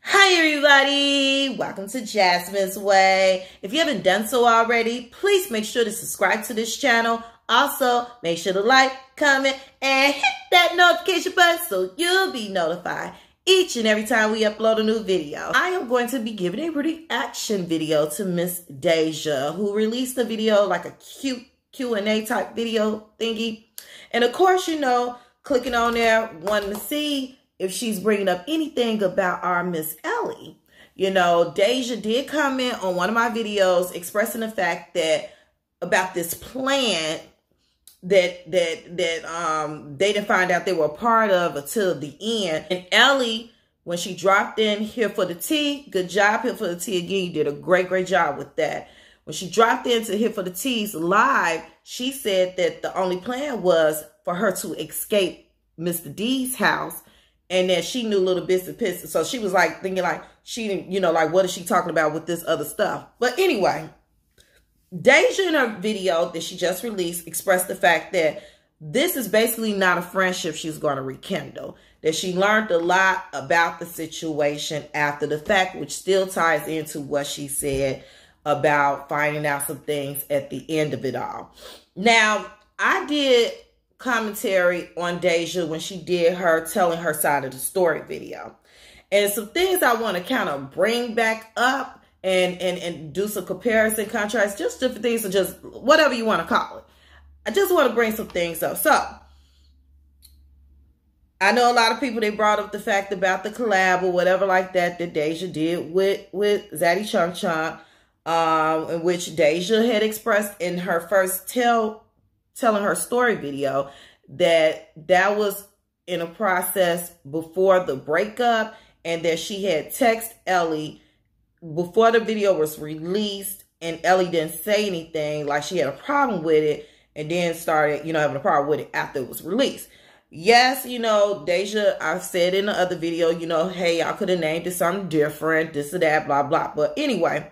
Hi everybody, welcome to Jasmine's Way. If you haven't done so already, please make sure to subscribe to this channel. Also, make sure to like, comment, and hit that notification button so you'll be notified each and every time we upload a new video. I am going to be giving a reaction video to Miss Deja, who released a video, like a cute Q&A type video thingy. And of course, you know, clicking on there, wanting to see if she's bringing up anything about our Miss Ellie. You know, Deja did comment on one of my videos expressing the fact that about this plan that they didn't find out they were a part of until the end. And Ellie, when she dropped in HerefortheTea, good job HerefortheTea again, you did a great job with that. When she dropped into HerefortheTea's live, she said that the only plan was for her to escape Mr. D's house, and that she knew little bits and pieces. So she was like thinking like, she didn't, you know, like what is she talking about with this other stuff? But anyway, Deja in her video that she just released expressed the fact that this is basically not a friendship she's going to rekindle. That she learned a lot about the situation after the fact, which still ties into what she said about finding out some things at the end of it all. Now, I did commentary on Deja when she did her telling her side of the story video, and some things I want to kind of bring back up and do some comparison, contrast, just different things, or just whatever you want to call it. I just want to bring some things up. So I know a lot of people, they brought up the fact about the collab or whatever like that that Deja did with Zaddy Chum Chum, in which Deja had expressed in her first telling her story video that was in a process before the breakup, and that she had text Ellie before the video was released, and Ellie didn't say anything, like she had a problem with it, and then started, you know, having a problem with it after it was released. Yes, you know, Deja, I've said in the other video, you know, hey, I could have named it something different, this or that, blah, blah. But anyway,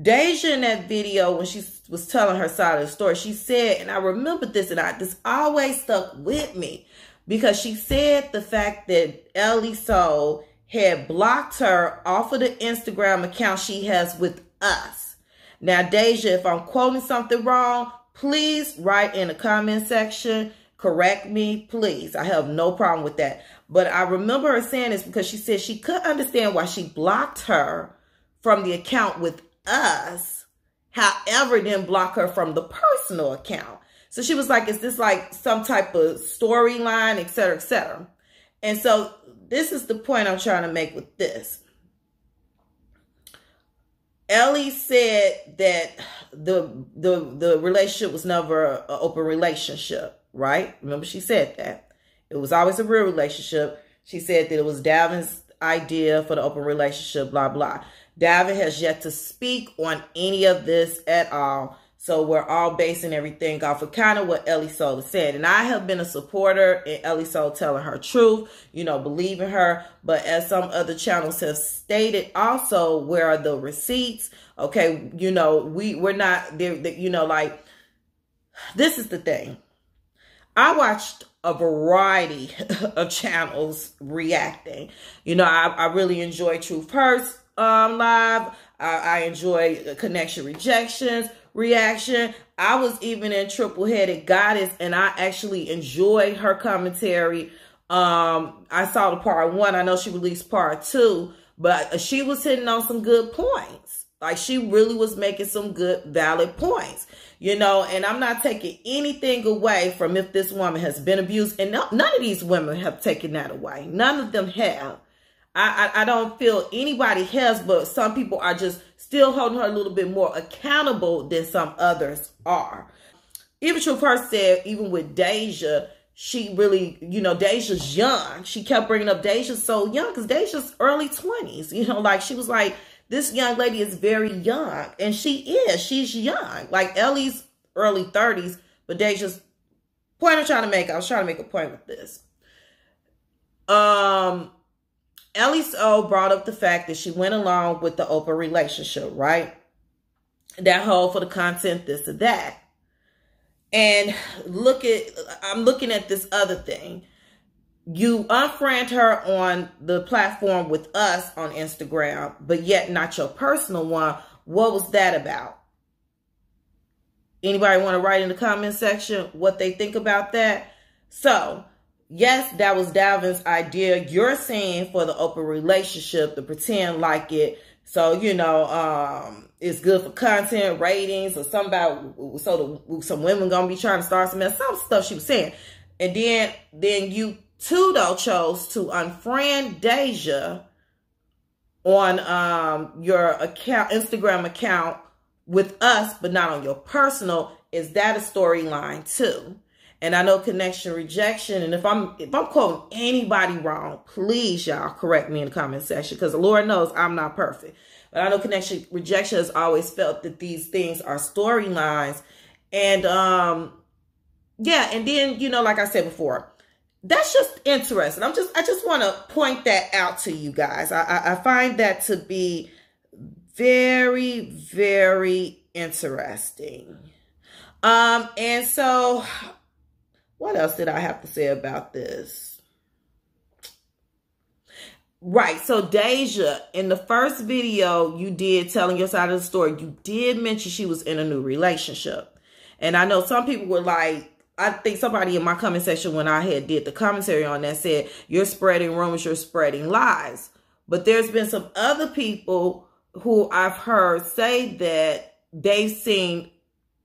Deja in that video, when she was telling her side of the story, she said, and I remember this, and this always stuck with me, because she said the fact that ElliSoul had blocked her off of the Instagram account she has with us. Now, Deja, if I'm quoting something wrong, please write in the comment section, correct me, please. I have no problem with that. But I remember her saying this because she said she could understand why she blocked her from the account with us, however, didn't block her from the personal account. So she was like, is this like some type of storyline, et cetera, et cetera? And so this is the point I'm trying to make with this. Ellie said that the relationship was never an open relationship, right? Remember, she said that. It was always a real relationship. She said that it was Davin's idea for the open relationship, blah, blah. Davin has yet to speak on any of this at all. So we're all basing everything off of kind of what ElliSoul said. And I have been a supporter in ElliSoul telling her truth, you know, believing her. But as some other channels have stated also, where are the receipts? Okay, you know, we're not there, you know, like, this is the thing. I watched a variety of channels reacting. You know, I really enjoy Truth First live. I enjoy Connection Rejections reaction. I was even in Triple Headed Goddess, and I actually enjoyed her commentary. I saw the part one. I know she released part two, but she was hitting on some good points. Like, she really was making some good, valid points, you know. And I'm not taking anything away from if this woman has been abused, and no, none of these women have taken that away. None of them have. I don't feel anybody has, but some people are just still holding her a little bit more accountable than some others are. Even Truth First said, even with Deja, she really, you know, Deja's young. She kept bringing up Deja's so young, because Deja's early 20s. You know, like, she was like, this young lady is very young. And she is. She's young. Like, Ellie's early 30s, but Deja's point I'm trying to make, I was trying to make a point with this. ElliSoul brought up the fact that she went along with the open relationship, right? That whole for the content, this or that. And I'm looking at this other thing. You unfriend her on the platform with us on Instagram, but yet not your personal one. What was that about? Anybody want to write in the comment section what they think about that? So, yes, that was Davin's idea. You're saying for the open relationship, the pretend like it. So, you know, it's good for content, ratings, or somebody, so some women going to be trying to start some stuff she was saying. And then you too, though, chose to unfriend Deja on your account, Instagram account with us, but not on your personal. Is that a storyline too? And I know Connection Rejection, and if I'm quoting anybody wrong, please y'all correct me in the comment section, because the Lord knows I'm not perfect. But I know Connection Rejection has always felt that these things are storylines. And yeah, and then, you know, like I said before, that's just interesting. I just want to point that out to you guys. I find that to be very, very interesting. And so what else did I have to say about this? Right. So Deja, in the first video you did telling your side of the story, you did mention she was in a new relationship. And I know some people were like, I think somebody in my comment section when I had did the commentary on that said, you're spreading rumors, you're spreading lies. But there's been some other people who I've heard say that they've seen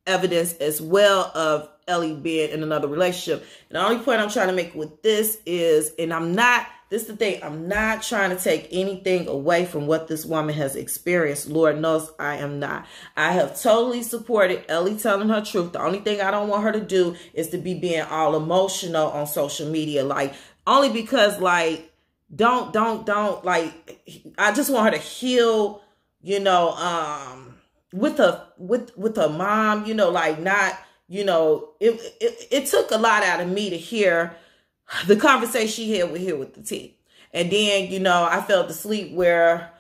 evidence as well of Ellie being in another relationship. And the only point I'm trying to make with this is, and I'm not, this is the thing, I'm not trying to take anything away from what this woman has experienced. Lord knows I am not. I have totally supported Ellie telling her truth. The only thing I don't want her to do is to be being all emotional on social media. Like, only because, like, don't, like, I just want her to heal, you know, with her mom, you know, like, not, you know, it took a lot out of me to hear the conversation she had with HerefortheTea. And then, you know, I fell to sleep where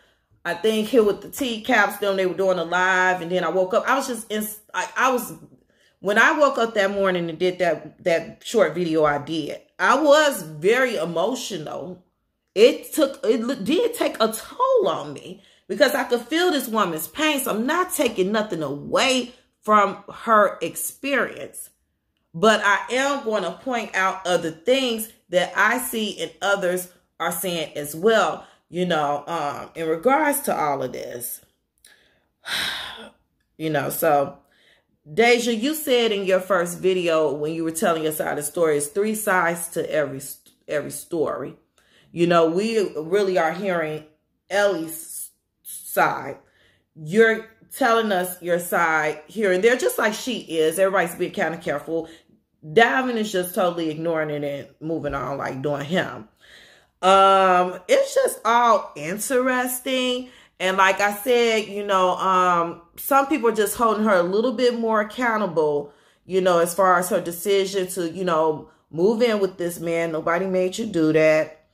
I think HerefortheTea caps them. They were doing a live. And then I woke up. I was just, when I woke up that morning and did that short video I did, I was very emotional. It did take a toll on me because I could feel this woman's pain. So I'm not taking nothing away from her experience. But I am going to point out other things that I see and others are seeing as well, you know, in regards to all of this. You know, so Deja, you said in your first video when you were telling your side of the story, it's three sides to every story. You know, we really are hearing Ellie's side. You're telling us your side here and there, just like she is. Everybody's being kind of careful. Davin is just totally ignoring it and moving on, like doing him. It's just all interesting. And like I said, you know, some people are just holding her a little bit more accountable, you know, as far as her decision to, you know, move in with this man. Nobody made you do that.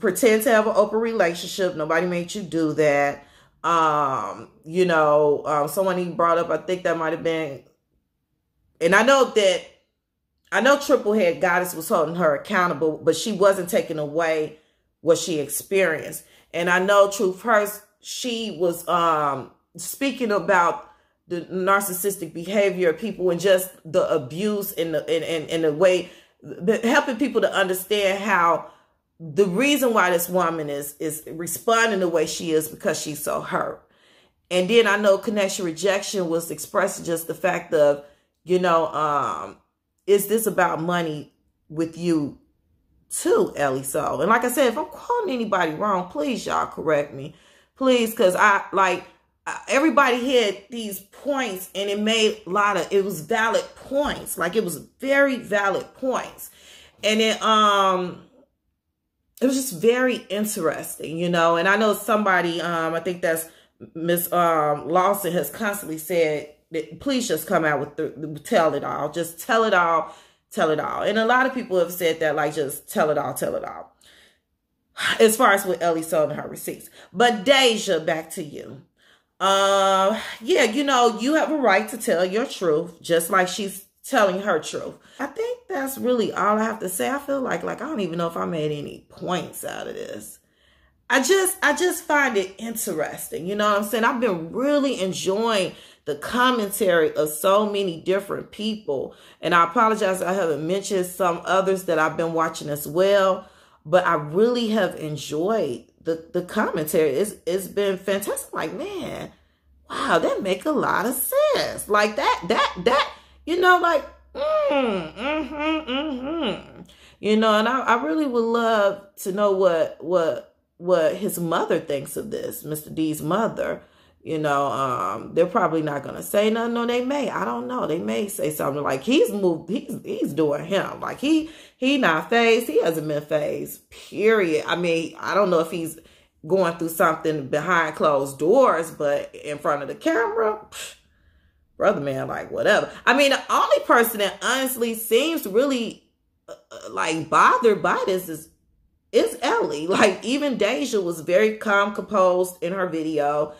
Pretend to have an open relationship. Nobody made you do that. You know, someone he brought up, I think that might have been, and I know Triple Headed Goddess was holding her accountable, but she wasn't taking away what she experienced. And I know Truth First, she was speaking about the narcissistic behavior of people and just the abuse and the way, helping people to understand how the reason why this woman is responding the way she is because she's so hurt. And then I know Connection Rejection was expressing just the fact of, you know, is this about money with you too, ElliSoul? And like I said, if I'm quoting anybody wrong, please y'all correct me, please. Cause everybody had these points and it made it was valid points. Like, it was very valid points. And it was just very interesting, you know. And I know somebody, I think that's Ms. Lawson, has constantly said that please just come out with tell it all. Just tell it all, tell it all. And a lot of people have said that, like, just tell it all, tell it all. As far as with ElliSoul and her receipts. But Deja, back to you. Yeah, you know, you have a right to tell your truth, just like she's telling her truth. I think that's really all I have to say. I feel like I don't even know if I made any points out of this. I just find it interesting. You know what I'm saying? I've been really enjoying the commentary of so many different people. And I apologize I haven't mentioned some others that I've been watching as well. But I really have enjoyed the commentary. It's been fantastic. Like, man, wow, that make a lot of sense. Like that, you know, like, you know, and I really would love to know what his mother thinks of this, Mr. D's mother. You know, they're probably not gonna say nothing. No, they may. I don't know. They may say something like he's moved. He's doing him. Like he not phased. He hasn't been phased. Period. I mean, I don't know if he's going through something behind closed doors, but in front of the camera, pff, brother man, like whatever. I mean, the only person that honestly seems really like bothered by this is Ellie. Like even Deja was very calm, composed in her video,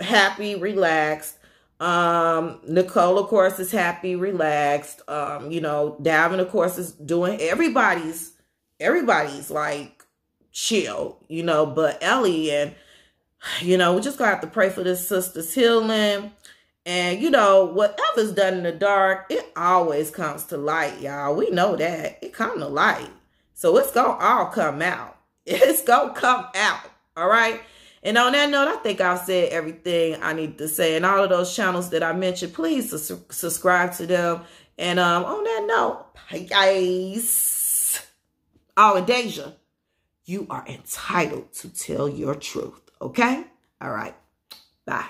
happy, relaxed. Nicole, of course, is happy, relaxed. You know, Davin, of course, is doing everybody's like chill, you know, but Ellie, and you know, we just gonna have to pray for this sister's healing. And you know, whatever's done in the dark, it always comes to light, y'all. We know that. It comes to light. So it's going to all come out. It's going to come out. All right. And on that note, I think I've said everything I need to say. And all of those channels that I mentioned, please subscribe to them. And on that note, guys, oh, and Deja, you are entitled to tell your truth. Okay? All right. Bye.